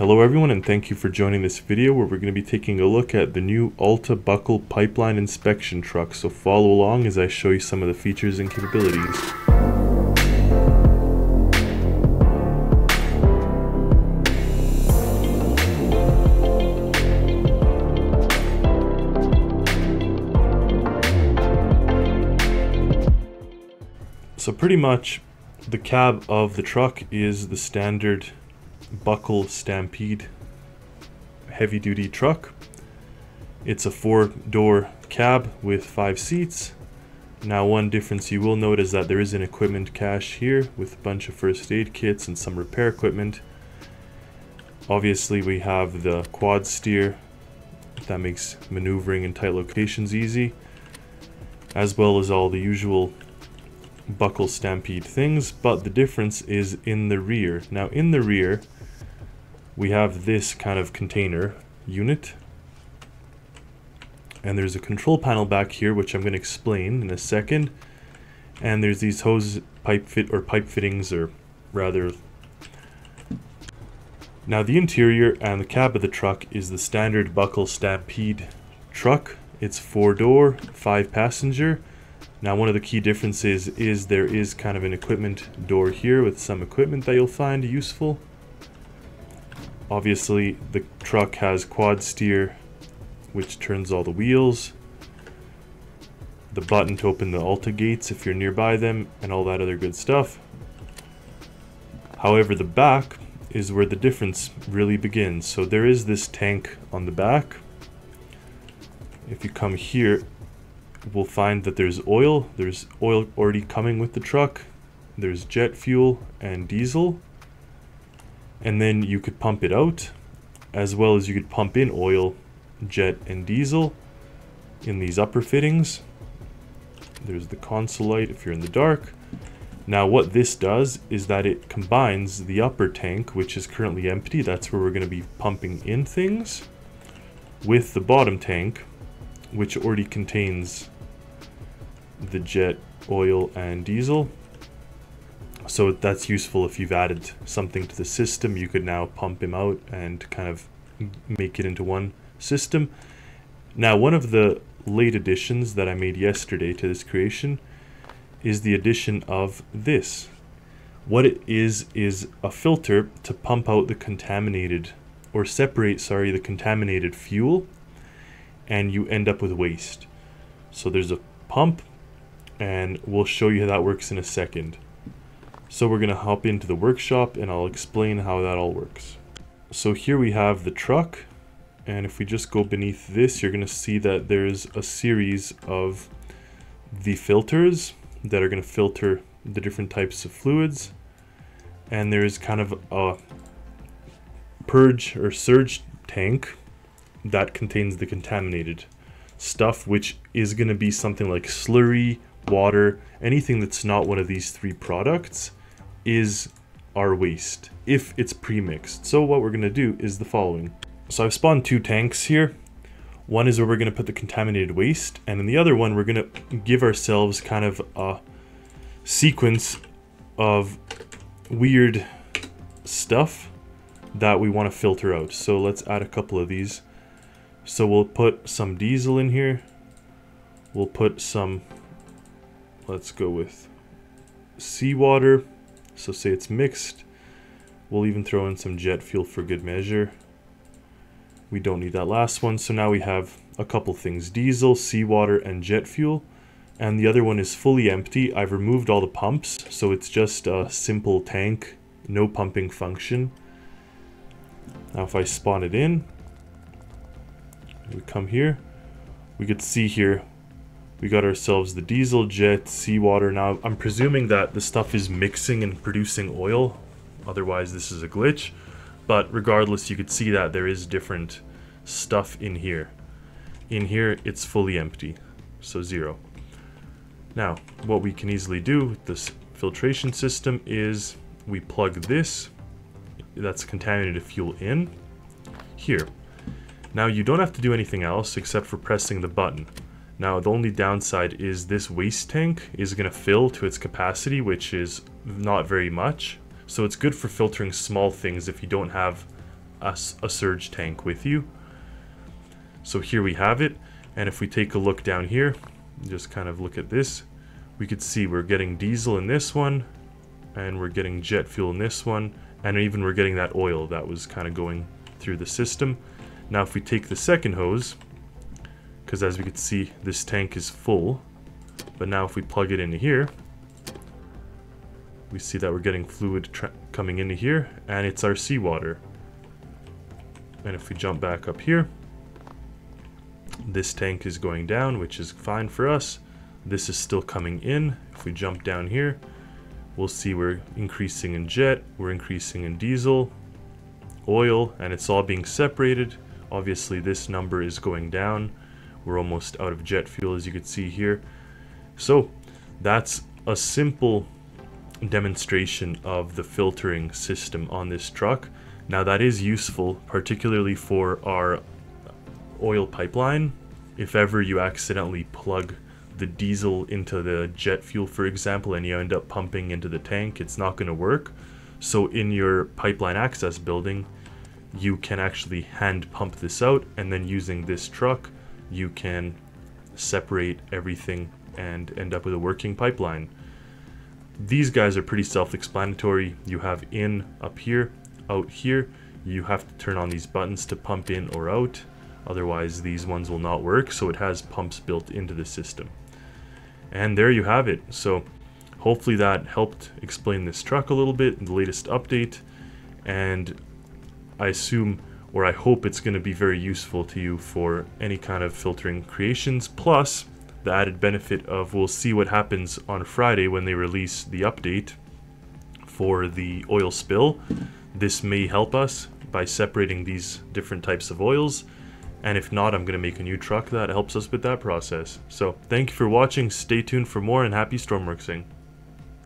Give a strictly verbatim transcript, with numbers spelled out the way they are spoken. Hello everyone, and thank you for joining this video where we're going to be taking a look at the new Alta Buckle pipeline inspection truck. So follow along as I show you some of the features and capabilities. So pretty much the cab of the truck is the standard Buckle Stampede heavy duty truck. It's a four door cab with five seats. Now, one difference you will notice is that there is an equipment cache here with a bunch of first aid kits and some repair equipment. Obviously we have the quad steer that makes maneuvering in tight locations easy, as well as all the usual Buckle Stampede things, but the difference is in the rear. Now in the rear we have this kind of container unit, and there's a control panel back here which I'm going to explain in a second, and there's these hose pipe fit or pipe fittings or rather. Now the interior and the cab of the truck is the standard Buckle Stampede truck. It's four door, five passenger. Now one of the key differences is there is kind of an equipment door here with some equipment that you'll find useful. Obviously the truck has quad steer which turns all the wheels, the button to open the Alta gates if you're nearby them, and all that other good stuff. However, the back is where the difference really begins. So there is this tank on the back. If you come here, we'll find that there's oil. There's oil already coming with the truck. There's jet fuel and diesel. And then you could pump it out, as well as you could pump in oil, jet and diesel in these upper fittings. There's the console light if you're in the dark. Now what this does is that it combines the upper tank, which is currently empty, that's where we're going to be pumping in things, with the bottom tank, which already contains the jet, oil and diesel. So that's useful. If you've added something to the system, you could now pump him out and kind of make it into one system. Now one of the late additions that I made yesterday to this creation is the addition of this. What it is is a filter to pump out the contaminated or separate sorry the contaminated fuel, and you end up with waste. So there's a pump, and we'll show you how that works in a second. So we're gonna hop into the workshop and I'll explain how that all works. So here we have the truck, and if we just go beneath this, you're gonna see that there's a series of the filters that are gonna filter the different types of fluids, and there's kind of a purge or surge tank that contains the contaminated stuff, which is going to be something like slurry, water, anything that's not one of these three products is our waste if it's pre-mixed. So what we're going to do is the following. So I've spawned two tanks here. One is where we're going to put the contaminated waste, and in the other one we're going to give ourselves kind of a sequence of weird stuff that we want to filter out. So let's add a couple of these. So we'll put some diesel in here. We'll put some, let's go with seawater. So say it's mixed. We'll even throw in some jet fuel for good measure. We don't need that last one. So now we have a couple things, diesel, seawater, and jet fuel. And the other one is fully empty. I've removed all the pumps. So it's just a simple tank, no pumping function. Now if I spawn it in, we come here, we could see here we got ourselves the diesel, jet, seawater. Now I'm presuming that the stuff is mixing and producing oil, otherwise this is a glitch, but regardless you could see that there is different stuff in here. In here it's fully empty, so zero. Now what we can easily do with this filtration system is we plug this, that's contaminated fuel, in here. Now you don't have to do anything else except for pressing the button. Now the only downside is this waste tank is going to fill to its capacity, which is not very much. So it's good for filtering small things if you don't have a, a surge tank with you. So here we have it. And if we take a look down here, just kind of look at this, we could see we're getting diesel in this one, and we're getting jet fuel in this one, and even we're getting that oil that was kind of going through the system. Now if we take the second hose, because as we can see this tank is full, but now if we plug it into here, we see that we're getting fluid tra coming into here, and it's our seawater. And if we jump back up here, this tank is going down, which is fine for us. This is still coming in. If we jump down here, we'll see we're increasing in jet, we're increasing in diesel, oil, and it's all being separated. Obviously this number is going down. We're almost out of jet fuel, as you can see here. So that's a simple demonstration of the filtering system on this truck. Now that is useful, particularly for our oil pipeline. If ever you accidentally plug the diesel into the jet fuel, for example, and you end up pumping into the tank, it's not going to work. So in your pipeline access building, you can actually hand pump this out, and then using this truck you can separate everything and end up with a working pipeline. These guys are pretty self-explanatory. You have in up here, out here. You have to turn on these buttons to pump in or out, otherwise these ones will not work. So it has pumps built into the system. And there you have it. So hopefully that helped explain this truck a little bit in the latest update, and I assume, or I hope, it's going to be very useful to you for any kind of filtering creations. Plus the added benefit of, we'll see what happens on Friday when they release the update for the oil spill. This may help us by separating these different types of oils. And if not, I'm going to make a new truck that helps us with that process. So thank you for watching, stay tuned for more, and happy Stormworksing.